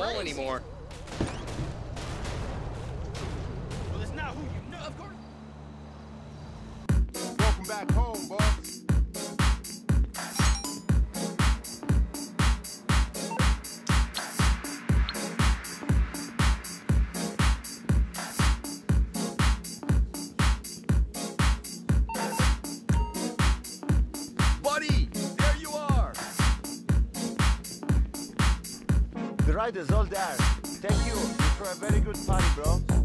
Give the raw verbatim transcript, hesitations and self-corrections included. ball anymore. Well, it's not who you know, of course. Welcome back home, boss. The ride is all there. Thank you for a very good party, bro.